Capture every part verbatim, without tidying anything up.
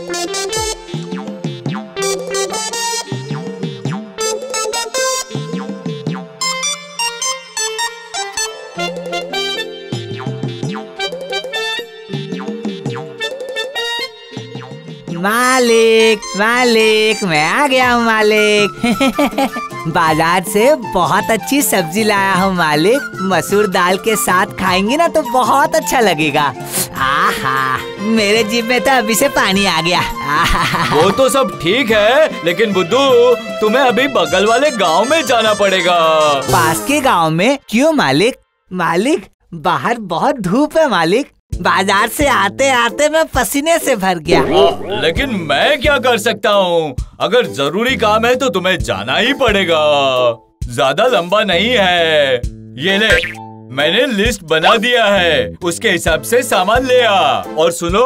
मालिक मालिक मैं आ गया हूँ मालिक। बाजार से बहुत अच्छी सब्जी लाया हूँ मालिक, मसूर दाल के साथ खाएंगे ना तो बहुत अच्छा लगेगा। आहा, मेरे जीभ में तो अभी से पानी आ गया। वो तो सब ठीक है, लेकिन बुद्धू तुम्हें अभी बगल वाले गांव में जाना पड़ेगा। पास के गांव में क्यों मालिक? मालिक बाहर बहुत धूप है मालिक, बाजार से आते आते मैं पसीने से भर गया। लेकिन मैं क्या कर सकता हूँ, अगर जरूरी काम है तो तुम्हें जाना ही पड़ेगा। ज्यादा लंबा नहीं है, ये ले मैंने लिस्ट बना दिया है, उसके हिसाब से सामान ले आ। और सुनो,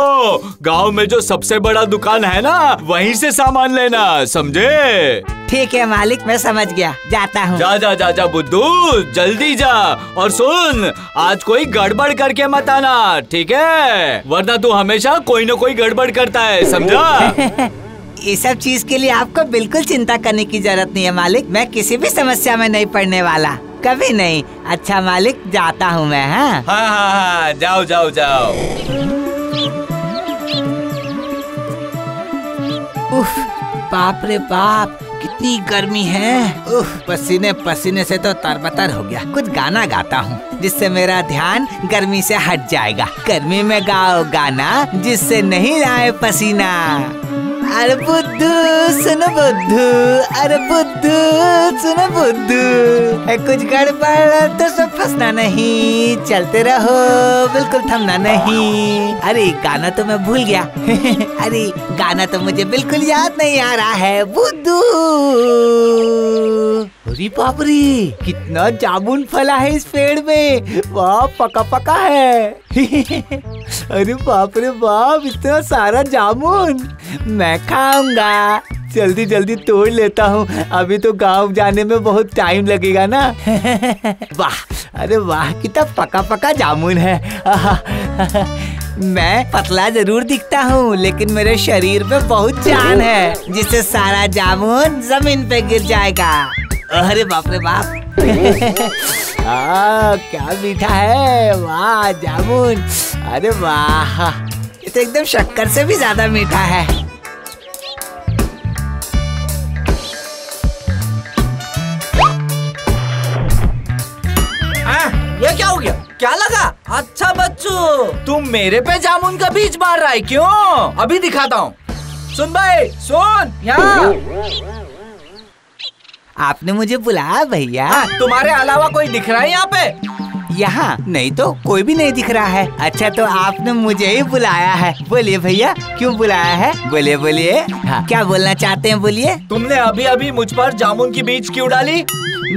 गांव में जो सबसे बड़ा दुकान है ना, वहीं से सामान लेना, समझे? ठीक है मालिक, मैं समझ गया, जाता हूँ। जा जा जा जा बुद्धू, जल्दी जा। और सुन, आज कोई गड़बड़ करके मत आना, ठीक है? वरना तू हमेशा कोई न कोई गड़बड़ करता है, समझा? इस सब चीज के लिए आपको बिल्कुल चिंता करने की जरूरत नहीं है मालिक, मैं किसी भी समस्या में नहीं पड़ने वाला, कभी नहीं। अच्छा मालिक, जाता हूँ मैं। हाँ हाँ हाँ, जाओ जाओ जाओ। उफ, बाप रे बाप, कितनी गर्मी है। उफ, पसीने पसीने से तो तरबतर हो गया। कुछ गाना गाता हूँ जिससे मेरा ध्यान गर्मी से हट जाएगा। गर्मी में गाओ गाना जिससे नहीं आए पसीना। अरे बुद्धू सुनो बुद्धू, अरे बुद्धू सुनो बुद्धू, कुछ गड़बड़ तो सब फंसना नहीं, चलते रहो बिल्कुल थमना नहीं। अरे गाना तो मैं भूल गया। अरे गाना तो मुझे बिल्कुल याद नहीं आ रहा है बुद्धू। अरे बाप रे, कितना जामुन फला है इस पेड़ में, वाह पका पका है। अरे बाप रे बाप, इतना सारा जामुन मैं खाऊंगा। जल्दी जल्दी तोड़ लेता हूँ, अभी तो गांव जाने में बहुत टाइम लगेगा ना। वाह, अरे वाह, कितना पका पका जामुन है। मैं पतला जरूर दिखता हूँ, लेकिन मेरे शरीर में बहुत जान है, जिससे सारा जामुन जमीन पे गिर जाएगा। अरे बाप रे बाप। आ, क्या मीठा है, वाह जामुन। अरे वाह, ये तो एकदम शक्कर से भी ज्यादा मीठा है। आ, ये क्या हो गया? क्या लगा? अच्छा बच्चू, तुम मेरे पे जामुन का बीज मार रहा है क्यों? अभी दिखाता हूँ। सुन भाई सुन, यहाँ आपने मुझे बुलाया भैया? तुम्हारे अलावा कोई दिख रहा है यहाँ पे? यहाँ नहीं तो कोई भी नहीं दिख रहा है। अच्छा, तो आपने मुझे ही बुलाया है। बोलिए भैया, क्यों बुलाया है? बोलिए बोलिए। हाँ, क्या बोलना चाहते हैं बोलिए। तुमने अभी अभी मुझ पर जामुन की बीज क्यों डाली?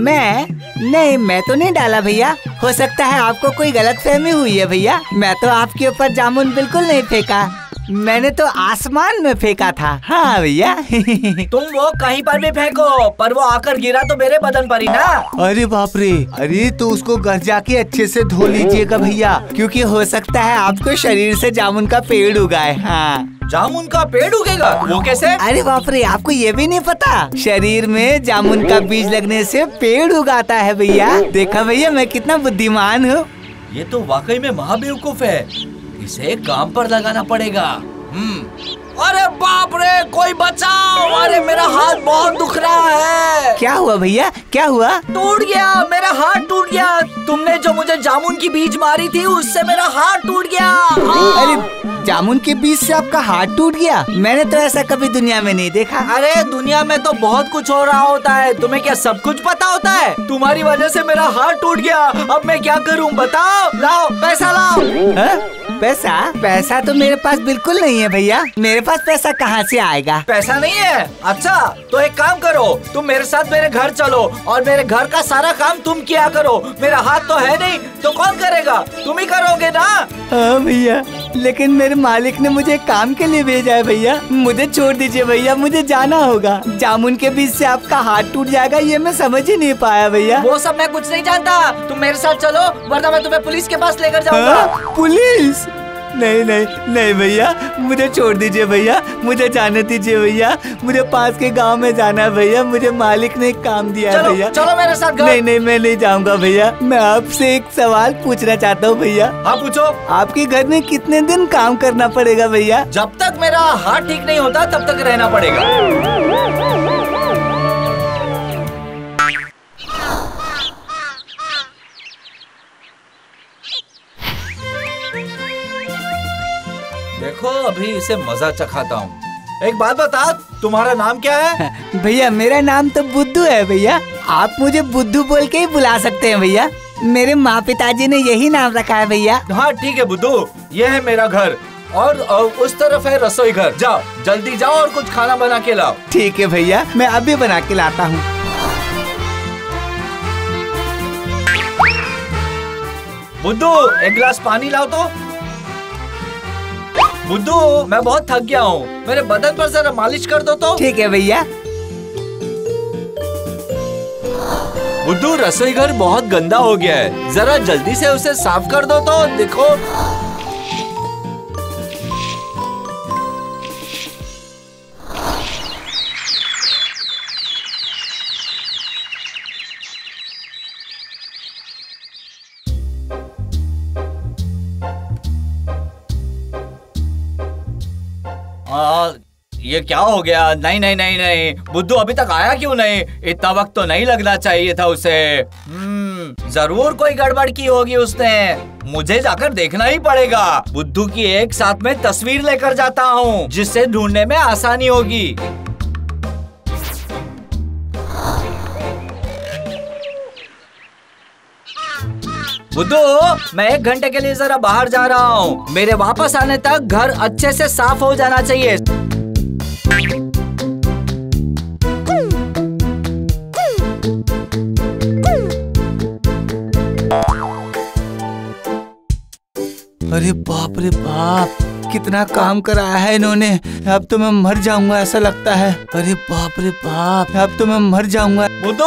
मैं नहीं, मैं तो नहीं डाला भैया। हो सकता है आपको कोई गलतफहमी हुई है भैया, मैं तो आपके ऊपर जामुन बिल्कुल नहीं फेंका, मैंने तो आसमान में फेंका था। हाँ भैया। तुम वो कहीं पर भी फेंको, पर वो आकर गिरा तो मेरे बदन पर ही ना। अरे बाप रे, अरे तो उसको घर जाके अच्छे से धो लीजिएगा भैया, क्योंकि हो सकता है आपके शरीर से जामुन का पेड़ उगाए। हाँ, जामुन का पेड़ उगेगा? वो कैसे? अरे बाप रे, आपको ये भी नहीं पता? शरीर में जामुन का बीज लगने से पेड़ उगाता है भैया। देखा भैया, मैं कितना बुद्धिमान हूँ। ये तो वाकई में महाबेवकूफ है, इसे काम पर लगाना पड़ेगा। हम्म। अरे बाप रे, कोई बचाओ, अरे मेरा हाथ बहुत दुख रहा है। क्या हुआ भैया, क्या हुआ? टूट गया मेरा हाथ, टूट गया। तुमने जो मुझे जामुन की बीज मारी थी, उससे मेरा हाथ टूट गया। अरे जामुन के बीज से आपका हाथ टूट गया? मैंने तो ऐसा कभी दुनिया में नहीं देखा। अरे दुनिया में तो बहुत कुछ हो रहा होता है, तुम्हें क्या सब कुछ पता होता है? तुम्हारी वजह से मेरा हाथ टूट गया, अब मैं क्या करूं बताओ? लाओ पैसा, लाओ। हा? पैसा? पैसा तो मेरे पास बिल्कुल नहीं है भैया, मेरे पास पैसा कहाँ से आएगा? पैसा नहीं है? अच्छा, तो एक काम करो, तुम मेरे साथ मेरे घर चलो और मेरे घर का सारा काम तुम किया करो। मेरा हाथ तो है नहीं, तो कौन करेगा? तुम ही करोगे ना? हाँ भैया, लेकिन मेरे मालिक ने मुझे काम के लिए भेजा है भैया, मुझे छोड़ दीजिए भैया, मुझे जाना होगा। जामुन के बीज से आपका हाथ टूट जाएगा, ये मैं समझ ही नहीं पाया भैया। वो सब मैं कुछ नहीं जानता, तुम मेरे साथ चलो, वरना मैं तुम्हें पुलिस के पास लेकर जाऊंगा। पुलिस? नहीं नहीं नहीं भैया, मुझे छोड़ दीजिए भैया, मुझे जाने दीजिए भैया, मुझे पास के गांव में जाना है भैया, मुझे मालिक ने काम दिया है भैया। चलो मेरे साथ। नहीं नहीं मैं नहीं जाऊंगा भैया। मैं आपसे एक सवाल पूछना चाहता हूँ भैया। हाँ पूछो। आपके घर में कितने दिन काम करना पड़ेगा भैया? जब तक मेरा हाथ ठीक नहीं होता तब तक रहना पड़ेगा। देखो अभी इसे मजा चखाता हूँ। एक बात बता, तुम्हारा नाम क्या है? भैया मेरा नाम तो बुद्धू है भैया, आप मुझे बुद्धू बोल के ही बुला सकते हैं भैया, मेरे माँ पिताजी ने यही नाम रखा है भैया। हाँ ठीक है बुद्धू, ये है मेरा घर और, और उस तरफ है रसोई घर, जाओ जल्दी जाओ और कुछ खाना बना के लाओ। ठीक है भैया, मैं अभी बना के लाता हूँ। बुद्धू एक गिलास पानी लाओ तो। बुद्धू मैं बहुत थक गया हूँ, मेरे बदन पर जरा मालिश कर दो तो। ठीक है भैया। बुद्धू रसोई घर बहुत गंदा हो गया है, जरा जल्दी से उसे साफ कर दो तो। देखो ये क्या हो गया? नहीं नहीं नहीं नहीं, बुद्धू अभी तक आया क्यों नहीं? इतना वक्त तो नहीं लगना चाहिए था उसे। हम्म, जरूर कोई गड़बड़ की होगी उसने, मुझे जाकर देखना ही पड़ेगा। बुद्धू की एक साथ में तस्वीर लेकर जाता हूँ जिससे ढूंढने में आसानी होगी। बुद्धू मैं एक घंटे के लिए जरा बाहर जा रहा हूँ, मेरे वापस आने तक घर अच्छे से साफ हो जाना चाहिए। अरे बाप रे बाप, कितना काम कराया है इन्होंने, अब तो मैं मर जाऊंगा ऐसा लगता है। अरे बाप रे बाप, अब तो मैं मर जाऊंगा। बुद्धू,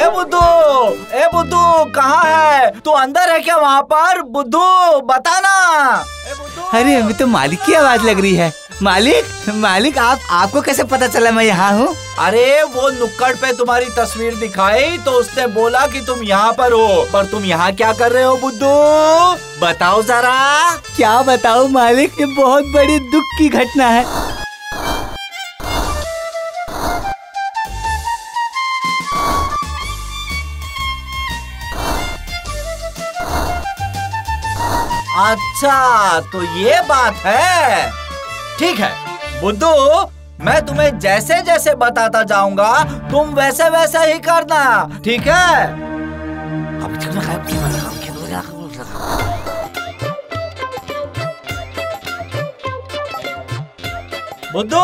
ए बुद्धू, ए बुद्धू कहाँ है तू? अंदर है क्या वहाँ पर? बुद्धू बताना। अरे अभी तो मालिक की आवाज लग रही है। मालिक मालिक, आप आपको कैसे पता चला मैं यहाँ हूँ? अरे वो नुक्कड़ पे तुम्हारी तस्वीर दिखाई तो उसने बोला कि तुम यहाँ पर हो, पर तुम यहाँ क्या कर रहे हो बुद्धू? बताओ जरा। क्या बताओ मालिक, ये बहुत बड़ी दुख की घटना है। अच्छा तो ये बात है। ठीक है बुद्धू, मैं तुम्हें जैसे जैसे बताता जाऊंगा तुम वैसे वैसे ही करना, ठीक है? बुद्धू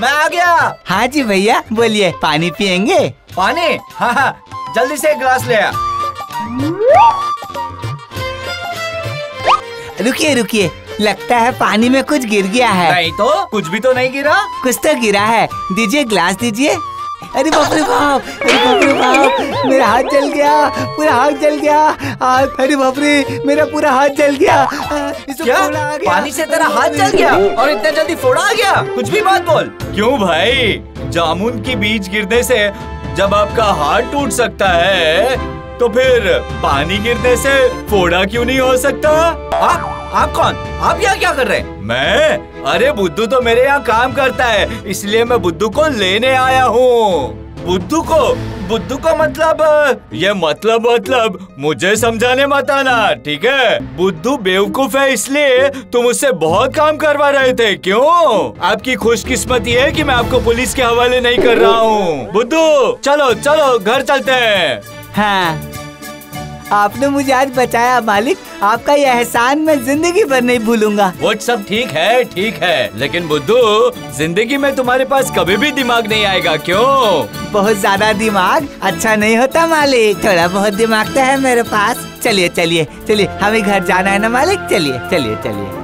मैं आ गया। हाँ जी भैया बोलिए। पानी पियेंगे? पानी? हाँ हाँ जल्दी से एक गिलास ले आ। रुकिए रुकिए, लगता है पानी में कुछ गिर गया है। नहीं तो, कुछ भी तो नहीं गिरा। कुछ तो गिरा है, दीजिए ग्लास दीजिए। अरे बाप रे बाप, अरे बाप रे बाप, मेरा हाथ जल गया, पूरा हाथ जल गया। अरे बाप रे, मेरा पूरा हाथ जल गया। क्या? पानी से तेरा हाथ जल गया और इतना जल्दी फोड़ा आ गया? कुछ भी बात बोल। क्यों भाई, जामुन की बीज गिरने से जब आपका हाथ टूट सकता है तो फिर पानी गिरने से फोड़ा क्यों नहीं हो सकता? आप आप कौन? आप यहाँ क्या कर रहे हैं? मैं? अरे बुद्धू तो मेरे यहाँ काम करता है इसलिए मैं बुद्धू को लेने आया हूँ। बुद्धू को? बुद्धू को मतलब ये मतलब मतलब मुझे समझाने मत आना, ठीक है? बुद्धू बेवकूफ है इसलिए तुम उससे बहुत काम करवा रहे थे, क्यों? आपकी खुशकिस्मती है कि मैं आपको पुलिस के हवाले नहीं कर रहा हूँ। बुद्धू चलो चलो घर चलते हैं। हाँ, आपने मुझे आज बचाया मालिक, आपका यह एहसान मैं जिंदगी भर नहीं भूलूंगा। वो सब ठीक है ठीक है, लेकिन बुद्धू जिंदगी में तुम्हारे पास कभी भी दिमाग नहीं आएगा, क्यों? बहुत ज्यादा दिमाग अच्छा नहीं होता मालिक, थोड़ा बहुत दिमाग तो है मेरे पास। चलिए चलिए चलिए, हमें घर जाना है ना मालिक, चलिए चलिए चलिए।